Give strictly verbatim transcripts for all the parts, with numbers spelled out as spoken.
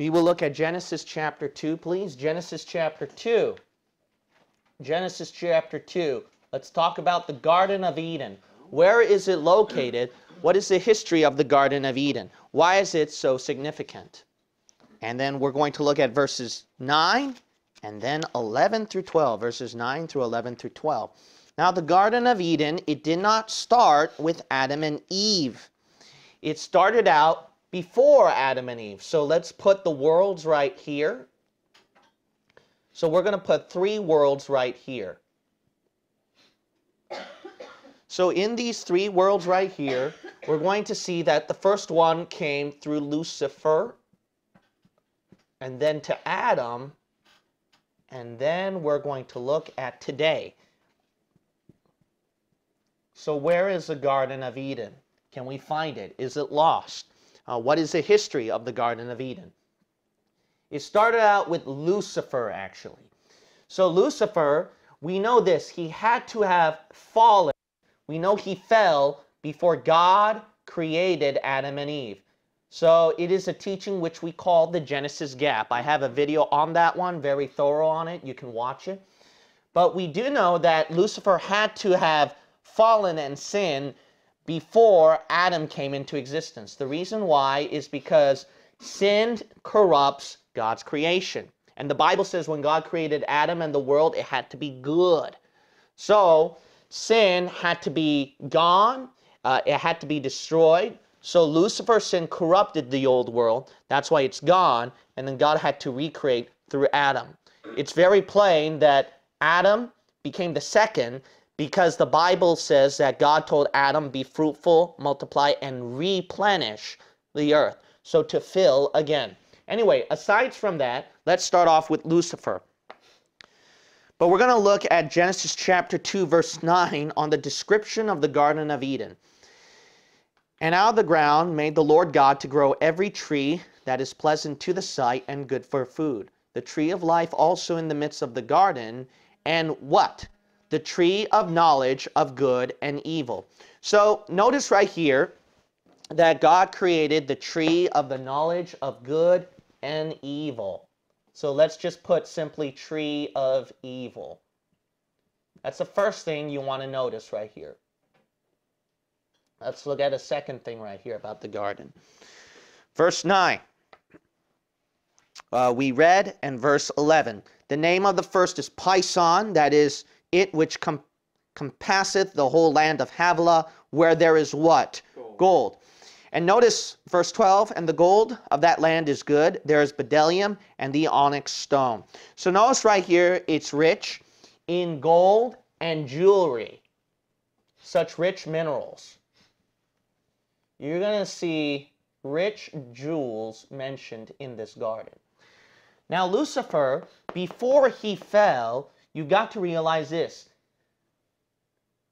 We will look at Genesis chapter two, please. Genesis chapter two. Genesis chapter two. Let's talk about the Garden of Eden. Where is it located? What is the history of the Garden of Eden? Why is it so significant? And then we're going to look at verses nine and then eleven through twelve. Verses nine through eleven through twelve. Now the Garden of Eden, it did not start with Adam and Eve. It started out before Adam and Eve. So let's put the worlds right here. So we're going to put three worlds right here. So in these three worlds right here, we're going to see that the first one came through Lucifer, and then to Adam, and then we're going to look at today. So where is the Garden of Eden? Can we find it? Is it lost? Uh, what is the history of the Garden of Eden? It started out with Lucifer, actually. So Lucifer, we know this, he had to have fallen. We know he fell before God created Adam and Eve. So it is a teaching which we call the Genesis Gap. I have a video on that one, very thorough on it. You can watch it. But we do know that Lucifer had to have fallen and sinned before Adam came into existence. The reason why is because sin corrupts God's creation. And the Bible says when God created Adam and the world, it had to be good. So sin had to be gone, uh, it had to be destroyed. So Lucifer's sin corrupted the old world, that's why it's gone, and then God had to recreate through Adam. It's very plain that Adam became the second, because the Bible says that God told Adam, be fruitful, multiply, and replenish the earth. So to fill again. Anyway, aside from that, let's start off with Lucifer. But we're going to look at Genesis chapter two, verse nine, on the description of the Garden of Eden. And out of the ground made the Lord God to grow every tree that is pleasant to the sight and good for food. The tree of life also in the midst of the garden, and what? The tree of knowledge of good and evil. So notice right here that God created the tree of the knowledge of good and evil. So let's just put simply tree of evil. That's the first thing you want to notice right here. Let's look at a second thing right here about the garden. Verse nine. Uh, we read and verse eleven. The name of the first is Pison, that is it which com compasseth the whole land of Havilah, where there is what? Gold. Gold. And notice verse twelve, and the gold of that land is good. There is bdellium and the onyx stone. So notice right here, it's rich in gold and jewelry, such rich minerals. You're going to see rich jewels mentioned in this garden. Now Lucifer, before he fell, you've got to realize this.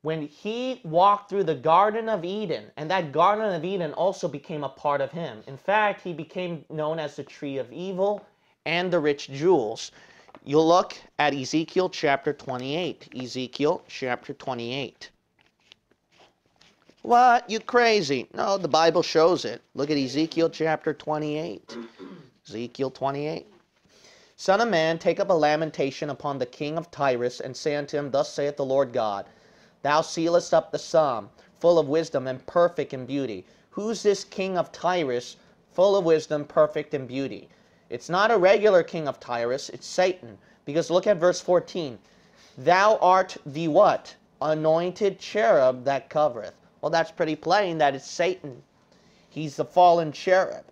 When he walked through the Garden of Eden, and that Garden of Eden also became a part of him. In fact, he became known as the tree of evil and the rich jewels. You'll look at Ezekiel chapter twenty-eight. Ezekiel chapter twenty-eight. What? You crazy? No, the Bible shows it. Look at Ezekiel chapter twenty-eight. Ezekiel twenty-eight. Son of man, take up a lamentation upon the king of Tigris, and say unto him, thus saith the Lord God, thou sealest up the sum, full of wisdom and perfect in beauty. Who's this king of Tyrus, full of wisdom, perfect in beauty? It's not a regular king of Tyrus, it's Satan. Because look at verse fourteen. Thou art the what? Anointed cherub that covereth. Well, that's pretty plain that it's Satan. He's the fallen cherub.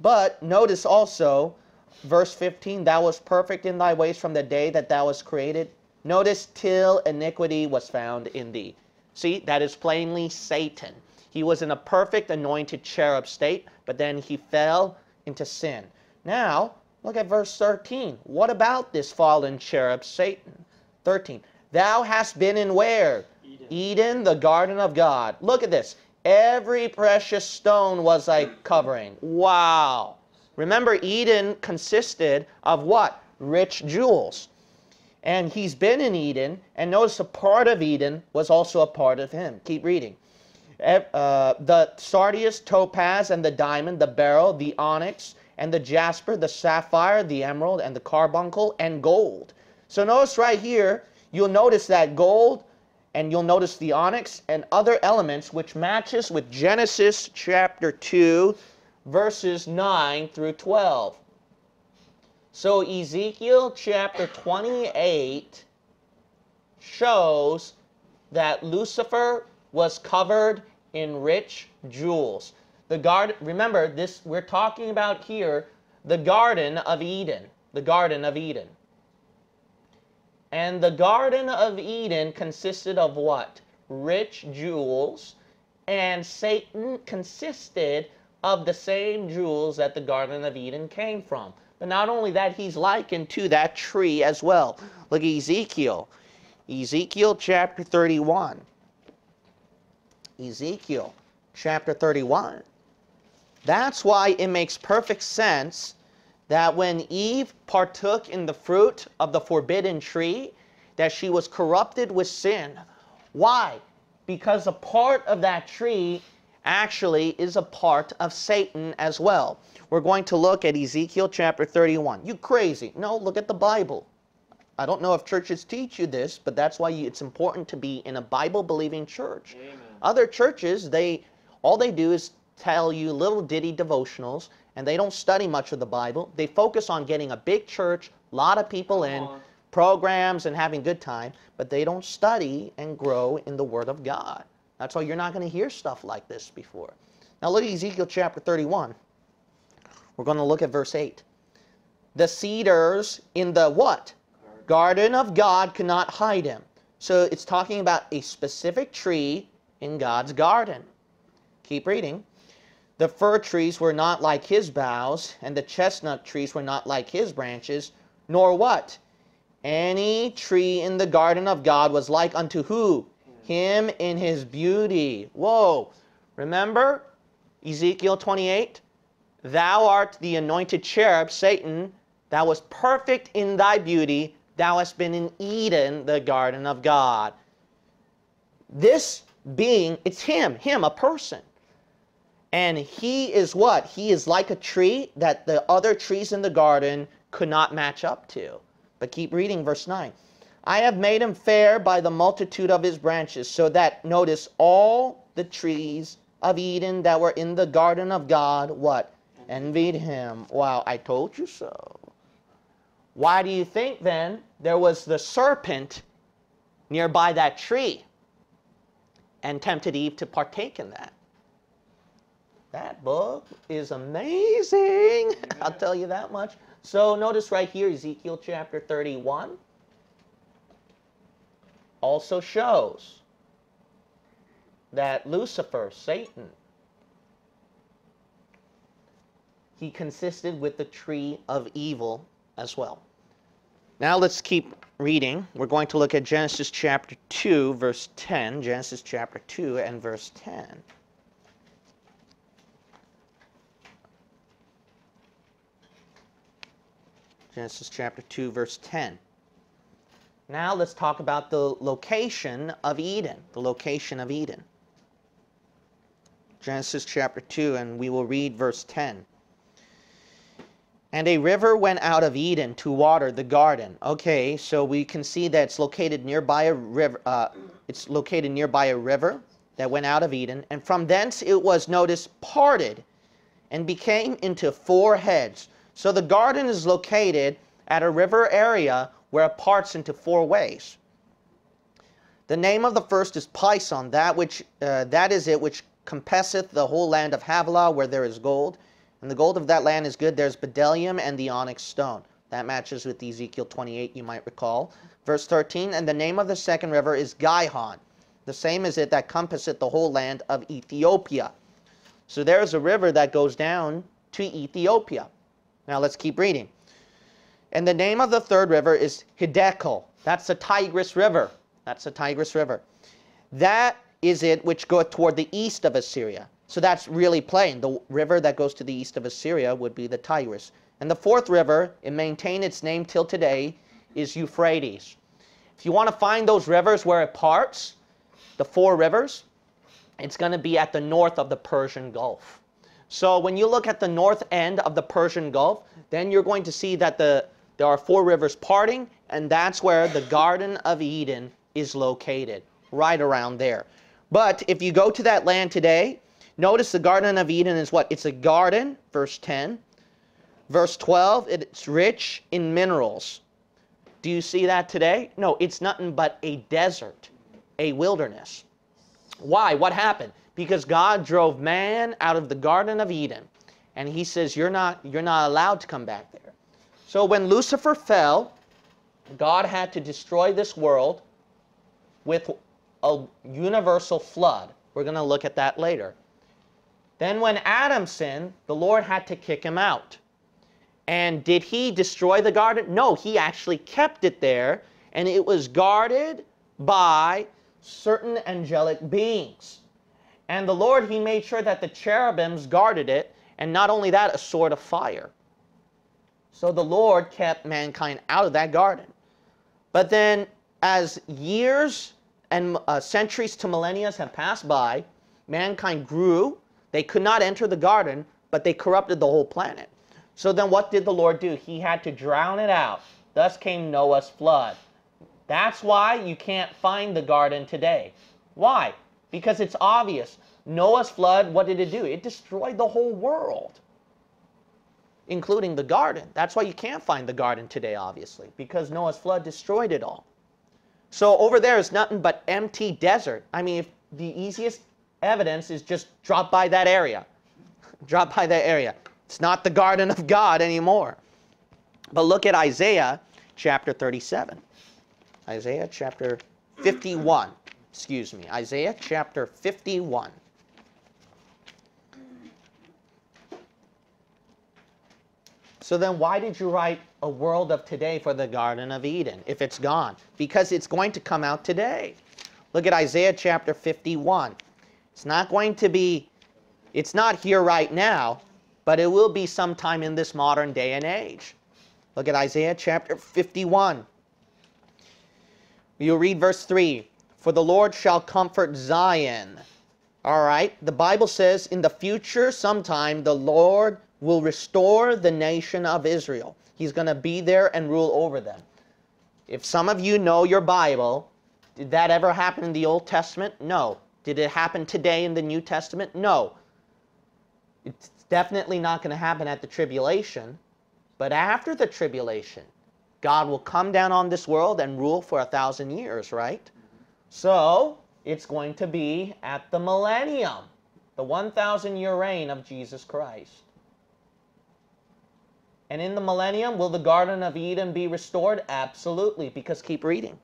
But notice also, verse fifteen, thou wast perfect in thy ways from the day that thou wast created. Notice, till iniquity was found in thee. See, that is plainly Satan. He was in a perfect anointed cherub state, but then he fell into sin. Now, look at verse thirteen. What about this fallen cherub, Satan? thirteen. Thou hast been in where? Eden. Eden, the garden of God. Look at this. Every precious stone was thy covering. Wow. Remember, Eden consisted of what? Rich jewels. And he's been in Eden, and notice a part of Eden was also a part of him. Keep reading. Uh, the sardius, topaz, and the diamond, the beryl, the onyx, and the jasper, the sapphire, the emerald, and the carbuncle, and gold. So notice right here, you'll notice that gold, and you'll notice the onyx and other elements, which matches with Genesis chapter two, verses nine through twelve. So Ezekiel chapter twenty-eight shows that Lucifer was covered in rich jewels. The garden, remember this, we're talking about here the Garden of Eden, the Garden of Eden. And the Garden of Eden consisted of what? Rich jewels, and Satan consisted of the same jewels that the Garden of Eden came from. But not only that, he's likened to that tree as well. Look at Ezekiel. Ezekiel chapter thirty-one. Ezekiel chapter thirty-one. That's why it makes perfect sense that when Eve partook in the fruit of the forbidden tree, that she was corrupted with sin. Why? Because a part of that tree actually is a part of Satan as well. We're going to look at Ezekiel chapter thirty-one. You crazy? No, look at the Bible. I don't know if churches teach you this, but that's why it's important to be in a Bible-believing church. Amen. Other churches, they all they do is tell you little ditty devotionals, and they don't study much of the Bible. They focus on getting a big church, a lot of people in, programs, and having good time, but they don't study and grow in the Word of God. That's why you're not going to hear stuff like this before. Now look at Ezekiel chapter thirty-one. We're going to look at verse eight. The cedars in the what? Garden of God could not hide him. So it's talking about a specific tree in God's garden. Keep reading. The fir trees were not like his boughs, and the chestnut trees were not like his branches, nor what? Any tree in the garden of God was like unto who? Him in his beauty. Whoa. Remember Ezekiel twenty-eight? Thou art the anointed cherub, Satan. Thou wast perfect in thy beauty. Thou hast been in Eden, the garden of God. This being, it's him, him, a person. And he is what? He is like a tree that the other trees in the garden could not match up to. But keep reading verse nine. I have made him fair by the multitude of his branches, so that, notice, all the trees of Eden that were in the garden of God, what? Envied him. Wow, I told you so. Why do you think then there was the serpent nearby that tree and tempted Eve to partake in that? That book is amazing. I'll tell you that much. So notice right here, Ezekiel chapter thirty-one also shows that Lucifer, Satan, he consisted with the tree of evil as well. Now let's keep reading. We're going to look at Genesis chapter two, verse ten. Genesis chapter two and verse ten. Genesis chapter two, verse ten. Now let's talk about the location of Eden, the location of Eden. Genesis chapter two, and we will read verse ten. And a river went out of Eden to water the garden. Okay, so we can see that it's located nearby a river. Uh, it's located nearby a river that went out of Eden, and from thence it was, notice, parted, and became into four heads. So the garden is located at a river area where it parts into four ways. The name of the first is Pison, that which uh, that is it which compasseth the whole land of Havilah, where there is gold, and the gold of that land is good. There's bdellium and the onyx stone. That matches with Ezekiel twenty-eight, you might recall. Verse thirteen, and the name of the second river is Gihon, the same is it that compasseth the whole land of Ethiopia. So there is a river that goes down to Ethiopia. Now let's keep reading. And the name of the third river is Hiddekel. That's the Tigris River. That's the Tigris River. That is it which goeth toward the east of Assyria. So that's really plain. The river that goes to the east of Assyria would be the Tigris. And the fourth river, it maintained its name till today, is Euphrates. If you want to find those rivers where it parts, the four rivers, it's going to be at the north of the Persian Gulf. So when you look at the north end of the Persian Gulf, then you're going to see that the there are four rivers parting, and that's where the Garden of Eden is located, right around there. But if you go to that land today, notice the Garden of Eden is what? It's a garden, verse ten. Verse twelve, it's rich in minerals. Do you see that today? No, it's nothing but a desert, a wilderness. Why? What happened? Because God drove man out of the Garden of Eden. And he says, you're not, you're not allowed to come back there. So when Lucifer fell, God had to destroy this world with a universal flood. We're going to look at that later. Then when Adam sinned, the Lord had to kick him out. And did he destroy the garden? No, he actually kept it there, and it was guarded by certain angelic beings. And the Lord, he made sure that the cherubims guarded it, and not only that, a sword of fire. So the Lord kept mankind out of that garden. But then, as years and uh, centuries to millennia have passed by, mankind grew. They could not enter the garden, but they corrupted the whole planet. So then what did the Lord do? He had to drown it out. Thus came Noah's flood. That's why you can't find the garden today. Why? Because it's obvious. Noah's flood, what did it do? It destroyed the whole world, including the garden. That's why you can't find the garden today, obviously, because Noah's flood destroyed it all. So over there is nothing but empty desert. I mean, if the easiest evidence is just drop by that area. Drop by that area. It's not the garden of God anymore. But look at Isaiah chapter thirty-seven. Isaiah chapter fifty-one. Excuse me. Isaiah chapter fifty-one. So then why did you write a world of today for the Garden of Eden if it's gone? Because it's going to come out today. Look at Isaiah chapter fifty-one. It's not going to be, it's not here right now, but it will be sometime in this modern day and age. Look at Isaiah chapter fifty-one. You'll read verse three. For the Lord shall comfort Zion. All right. The Bible says in the future sometime the Lord will restore the nation of Israel. He's going to be there and rule over them. If some of you know your Bible, did that ever happen in the Old Testament? No. Did it happen today in the New Testament? No. It's definitely not going to happen at the tribulation, but after the tribulation, God will come down on this world and rule for a thousand years, right? So it's going to be at the millennium, the one thousand year reign of Jesus Christ. And in the millennium, will the Garden of Eden be restored? Absolutely, because keep reading.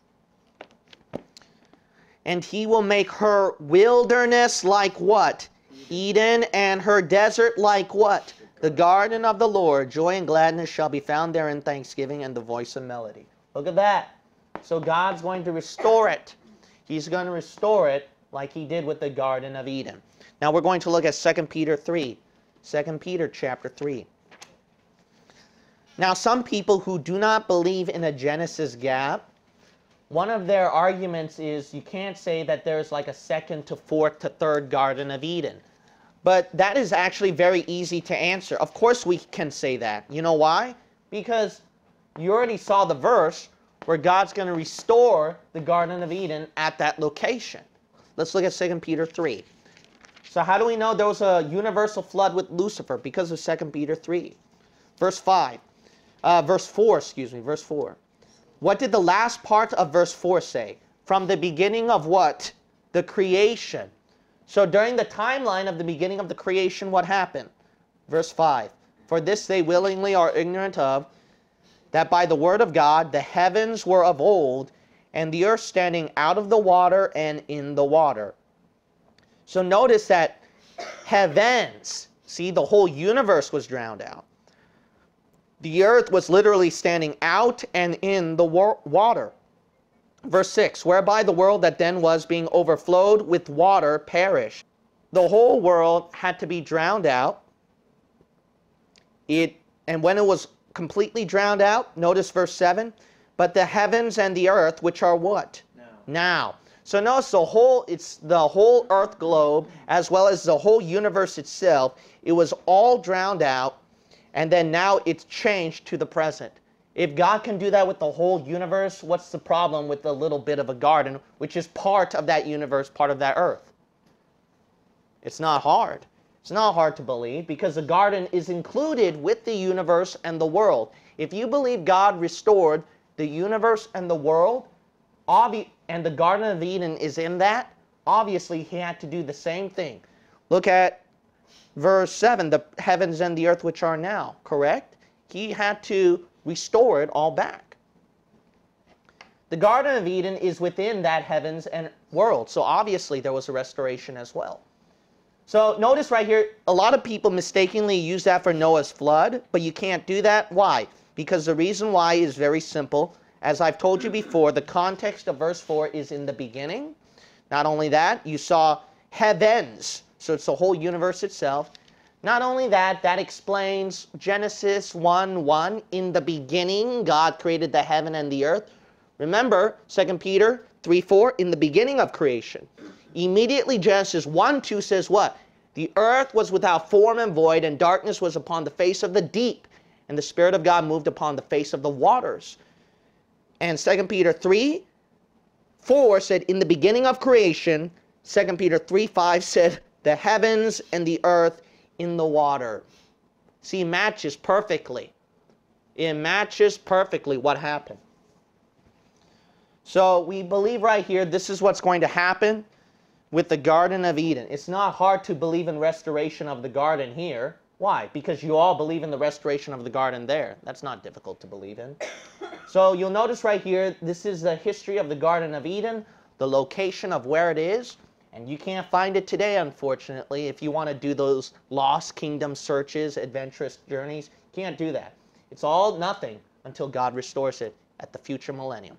And he will make her wilderness like what? Eden, and her desert like what? The garden of the Lord. Joy and gladness shall be found there in thanksgiving and the voice of melody. Look at that. So God's going to restore it. He's going to restore it like he did with the Garden of Eden. Now we're going to look at Second Peter three. Second Peter chapter three. Now some people who do not believe in a Genesis gap, one of their arguments is you can't say that there's like a second to fourth to third Garden of Eden. But that is actually very easy to answer. Of course we can say that. You know why? Because you already saw the verse where God's going to restore the Garden of Eden at that location. Let's look at Second Peter three. So how do we know there was a universal flood with Lucifer? Because of Second Peter three. Verse five. Uh, verse four, excuse me. Verse four. What did the last part of verse four say? From the beginning of what? The creation. So during the timeline of the beginning of the creation, what happened? Verse five. For this they willingly are ignorant of, that by the word of God the heavens were of old, and the earth standing out of the water and in the water. So notice that heavens, see, the whole universe was drowned out. The earth was literally standing out and in the wa- water. Verse six, whereby the world that then was being overflowed with water perished. The whole world had to be drowned out. It, and when it was completely drowned out, notice verse seven, but the heavens and the earth, which are what? Now. Now. So notice the whole, it's the whole earth globe, as well as the whole universe itself. It was all drowned out, and then now it's changed to the present. If God can do that with the whole universe, what's the problem with the little bit of a garden, which is part of that universe, part of that earth? It's not hard. It's not hard to believe, because the garden is included with the universe and the world. If you believe God restored the universe and the world, obvi- and the Garden of Eden is in that, obviously he had to do the same thing. Look at verse seven, the heavens and the earth which are now, correct? He had to restore it all back. The Garden of Eden is within that heavens and world, so obviously there was a restoration as well. So notice right here, a lot of people mistakenly use that for Noah's flood, but you can't do that. Why? Because the reason why is very simple. As I've told you before, the context of verse four is in the beginning. Not only that, you saw heavens, so it's the whole universe itself. Not only that, that explains Genesis one one. In the beginning, God created the heaven and the earth. Remember, Second Peter three four, in the beginning of creation. Immediately, Genesis one two says what? The earth was without form and void, and darkness was upon the face of the deep, and the Spirit of God moved upon the face of the waters. And Second Peter three four said, in the beginning of creation. Second Peter three five said, the heavens and the earth in the water. See, it matches perfectly. It matches perfectly what happened. So we believe right here, this is what's going to happen with the Garden of Eden. It's not hard to believe in restoration of the garden here. Why? Because you all believe in the restoration of the garden there. That's not difficult to believe in. So you'll notice right here, this is the history of the Garden of Eden, the location of where it is, and you can't find it today, unfortunately. If you want to do those lost kingdom searches, adventurous journeys, you can't do that. It's all nothing until God restores it at the future millennium.